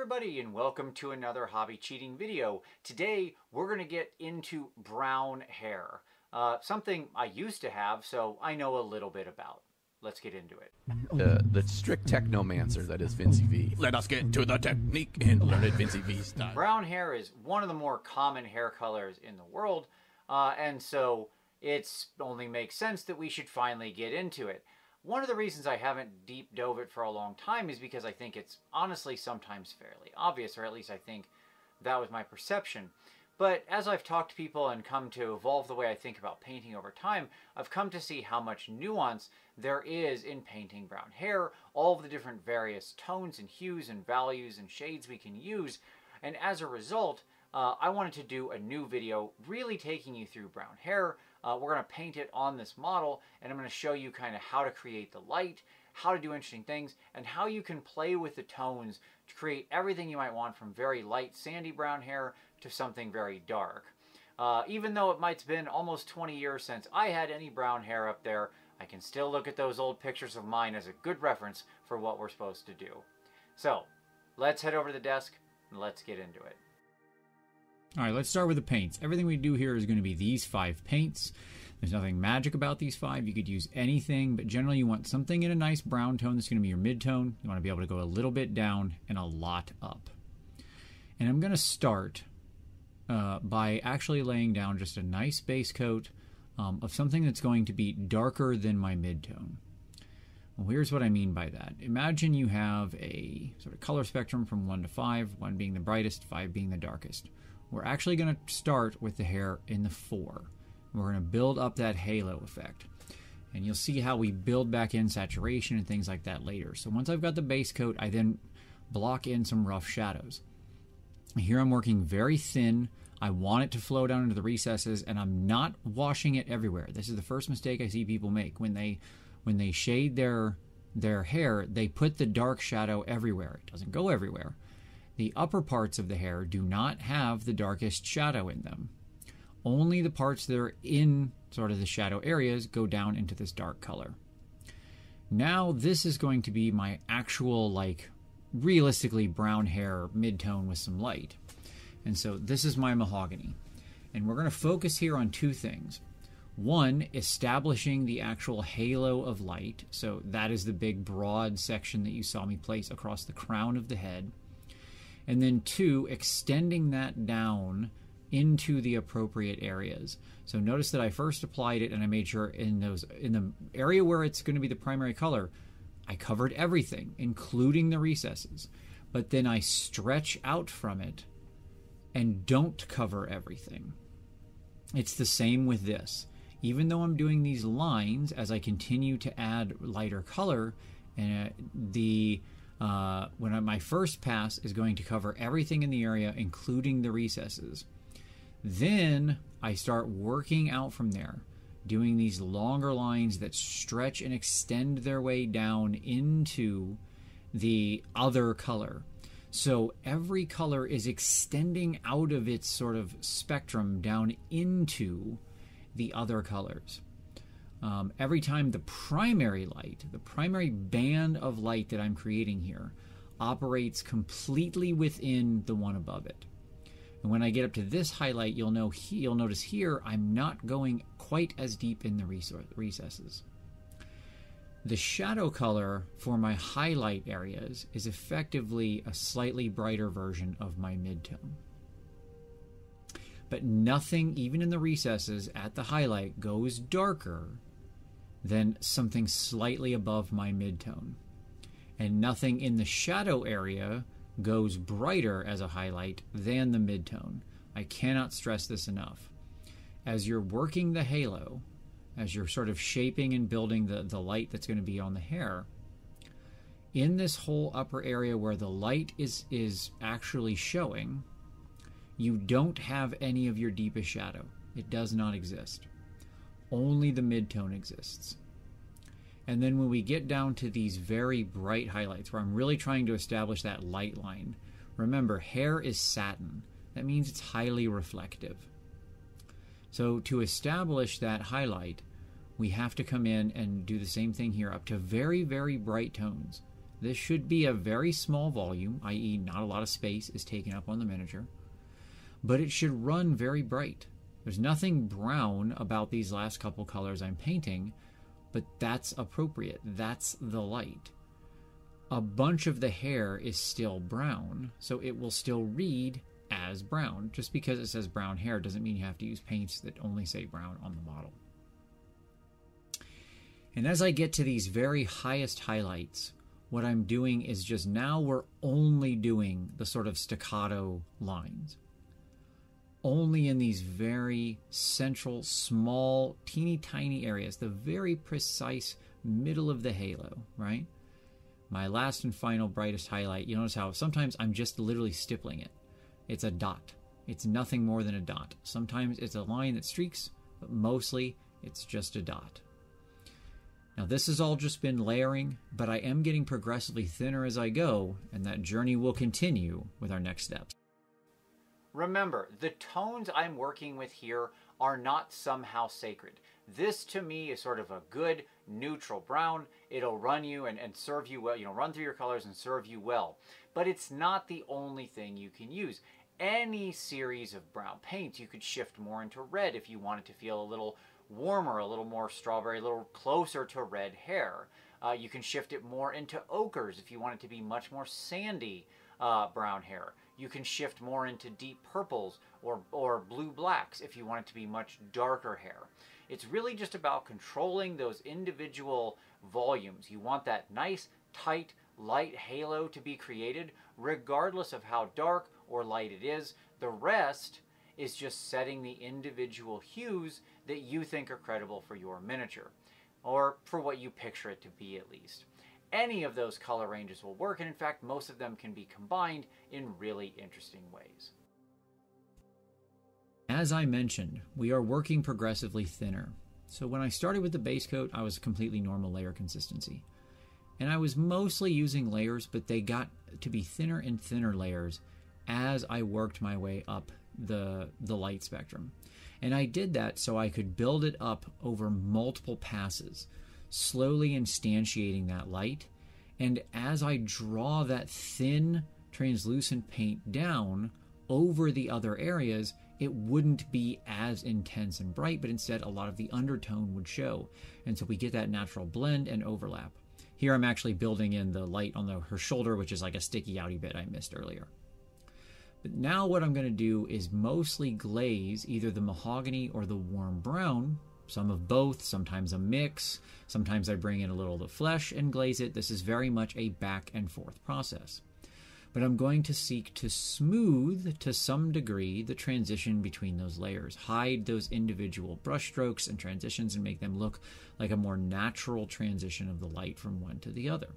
everybody and welcome to another hobby cheating video. Today we're going to get into brown hair, something I used to have, so I know a little bit about. Let's get into it. The strict technomancer that is Vinci V. Let us get to the technique and learn it Vinci V style. Brown hair is one of the more common hair colors in the world, and so it only makes sense that we should finally get into it. One of the reasons I haven't deep dove it for a long time is because I think it's honestly sometimes fairly obvious, or at least I think that was my perception. But as I've talked to people and come to evolve the way I think about painting over time, I've come to see how much nuance there is in painting brown hair, all of the different various tones and hues and values and shades we can use. And as a result, I wanted to do a new video really taking you through brown hair. We're going to paint it on this model, and I'm going to show you kind of how to create the light, how to do interesting things, and how you can play with the tones to create everything you might want, from very light sandy brown hair to something very dark. Even though it might's been almost 20 years since I had any brown hair up there, I can still look at those old pictures of mine as a good reference for what we're supposed to do. So let's head over to the desk and let's get into it. Alright, let's start with the paints. Everything we do here is going to be these 5 paints. There's nothing magic about these 5. You could use anything, but generally you want something in a nice brown tone that's going to be your mid-tone. You want to be able to go a little bit down and a lot up. And I'm going to start by actually laying down just a nice base coat of something that's going to be darker than my mid-tone. Well, here's what I mean by that. Imagine you have a sort of color spectrum from 1 to 5, 1 being the brightest, 5 being the darkest. We're actually going to start with the hair in the 4. We're going to build up that halo effect. And you'll see how we build back in saturation and things like that later. So once I've got the base coat, I then block in some rough shadows. Here I'm working very thin. I want it to flow down into the recesses, and I'm not washing it everywhere. This is the first mistake I see people make. When they shade their hair, they put the dark shadow everywhere. It doesn't go everywhere. The upper parts of the hair do not have the darkest shadow in them. Only the parts that are in sort of the shadow areas go down into this dark color. Now this is going to be my actual, like, realistically brown hair mid-tone with some light. And so this is my mahogany. And we're going to focus here on 2 things. One, establishing the actual halo of light. So that is the big broad section that you saw me place across the crown of the head. And then 2, extending that down into the appropriate areas. So notice that I first applied it and I made sure in the area where it's going to be the primary color, I covered everything, including the recesses. But then I stretch out from it and don't cover everything. It's the same with this. Even though I'm doing these lines, as I continue to add lighter color, my first pass is going to cover everything in the area, including the recesses. Then I start working out from there, doing these longer lines that stretch and extend their way down into the other color. So every color is extending out of its sort of spectrum down into the other colors. Every time the primary band of light that I'm creating here operates completely within the one above it. And when I get up to this highlight, you'll notice here I'm not going quite as deep in the recesses. The shadow color for my highlight areas is effectively a slightly brighter version of my mid-tone. But nothing, even in the recesses at the highlight, goes darker than something slightly above my mid-tone. And nothing in the shadow area goes brighter as a highlight than the mid-tone. I cannot stress this enough. As you're working the halo, as you're sort of shaping and building the light that's going to be on the hair, in this whole upper area where the light is actually showing, you don't have any of your deepest shadow. It does not exist. Only the mid-tone exists. And then when we get down to these very bright highlights where I'm really trying to establish that light line, remember, hair is satin. That means it's highly reflective. So to establish that highlight, we have to come in and do the same thing here up to very, very bright tones. This should be a very small volume, i.e. not a lot of space is taken up on the miniature, but it should run very bright. There's nothing brown about these last couple colors I'm painting, but that's appropriate. That's the light. A bunch of the hair is still brown, so it will still read as brown. Just because it says brown hair doesn't mean you have to use paints that only say brown on the model. And as I get to these very highest highlights, what I'm doing is just now we're only doing the sort of staccato lines. Only in these very central, small, teeny tiny areas, the very precise middle of the halo, right? My last and final brightest highlight, you notice how sometimes I'm just literally stippling it. It's a dot. It's nothing more than a dot. Sometimes it's a line that streaks, but mostly it's just a dot. Now this has all just been layering, but I am getting progressively thinner as I go, and that journey will continue with our next steps. Remember, the tones I'm working with here are not somehow sacred. This to me is sort of a good neutral brown. It'll run you and serve you well, you know, run through your colors and serve you well. But it's not the only thing you can use. Any series of brown paints, you could shift more into red if you wanted to feel a little warmer, a little more strawberry, a little closer to red hair. You can shift it more into ochres if you want it to be much more sandy brown hair. You can shift more into deep purples or blue blacks if you want it to be much darker hair. It's really just about controlling those individual volumes. You want that nice, tight, light halo to be created regardless of how dark or light it is. The rest is just setting the individual hues that you think are credible for your miniature, or for what you picture it to be at least. Any of those color ranges will work, and in fact, most of them can be combined in really interesting ways. As I mentioned, we are working progressively thinner. So when I started with the base coat, I was completely normal layer consistency. And I was mostly using layers, but they got to be thinner and thinner layers as I worked my way up the light spectrum. And I did that so I could build it up over multiple passes, slowly instantiating that light. And as I draw that thin translucent paint down over the other areas, it wouldn't be as intense and bright, but instead a lot of the undertone would show. And so we get that natural blend and overlap. Here I'm actually building in the light on her shoulder, which is like a sticky outy bit I missed earlier. But now what I'm going to do is mostly glaze either the mahogany or the warm brown, some of both, sometimes a mix. Sometimes I bring in a little of the flesh and glaze it. This is very much a back and forth process. But I'm going to seek to smooth to some degree the transition between those layers, hide those individual brushstrokes and transitions and make them look like a more natural transition of the light from one to the other.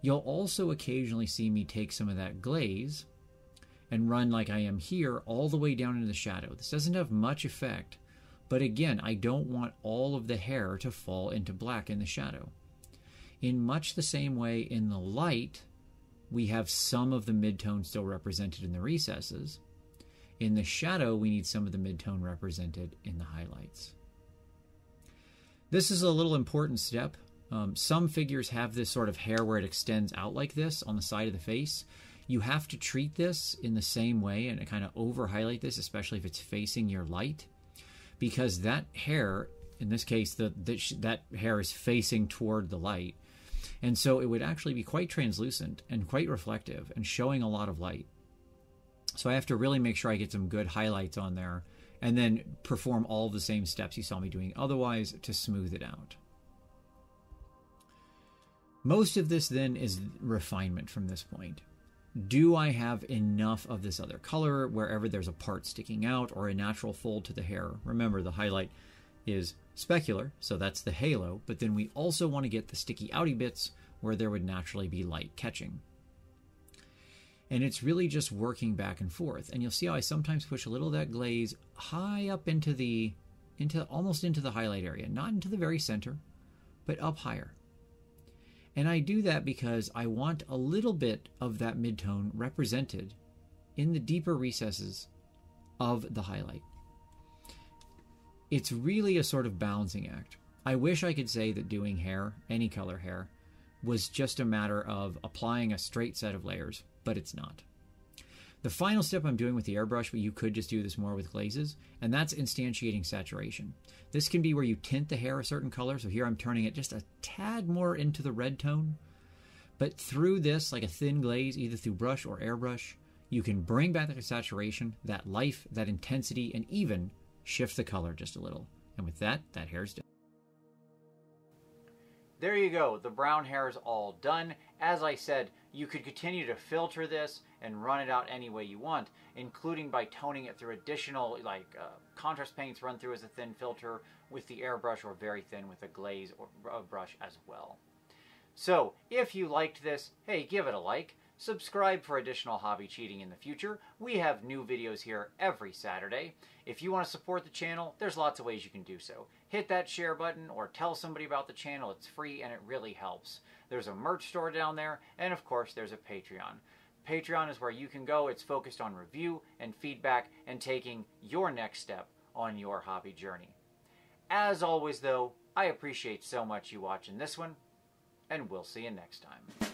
You'll also occasionally see me take some of that glaze and run like I am here all the way down into the shadow. This doesn't have much effect, but again, I don't want all of the hair to fall into black in the shadow. In much the same way in the light, we have some of the midtone still represented in the recesses. In the shadow, we need some of the midtone represented in the highlights. This is a little important step. Some figures have this sort of hair where it extends out like this on the side of the face. You have to treat this in the same way and kind of over highlight this, especially if it's facing your light, because that hair, in this case, that hair is facing toward the light. And so it would actually be quite translucent and quite reflective and showing a lot of light. So I have to really make sure I get some good highlights on there and then perform all the same steps you saw me doing otherwise to smooth it out. Most of this then is refinement from this point. Do I have enough of this other color wherever there's a part sticking out or a natural fold to the hair? Remember, the highlight is specular, so that's the halo, but then we also want to get the sticky outy bits where there would naturally be light catching. And it's really just working back and forth. And you'll see how I sometimes push a little of that glaze high up almost into the highlight area, not into the very center, but up higher. And I do that because I want a little bit of that midtone represented in the deeper recesses of the highlight. It's really a sort of balancing act. I wish I could say that doing hair, any color hair, was just a matter of applying a straight set of layers, but it's not. The final step I'm doing with the airbrush, but you could just do this more with glazes, and that's instantiating saturation. This can be where you tint the hair a certain color. So here I'm turning it just a tad more into the red tone. But through this, like a thin glaze, either through brush or airbrush, you can bring back that saturation, that life, that intensity, and even shift the color just a little. And with that, that hair's done. There you go, the brown hair is all done. As I said, you could continue to filter this and run it out any way you want, including by toning it through additional, like contrast paints run through as a thin filter with the airbrush, or very thin with a glaze or a brush as well. So if you liked this, hey, give it a like. Subscribe for additional hobby cheating in the future. We have new videos here every Saturday. If you want to support the channel, there's lots of ways you can do so. Hit that share button or tell somebody about the channel. It's free and it really helps. There's a merch store down there, and of course there's a Patreon. Patreon is where you can go. It's focused on review and feedback and taking your next step on your hobby journey. As always though, I appreciate so much you watching this one, and we'll see you next time.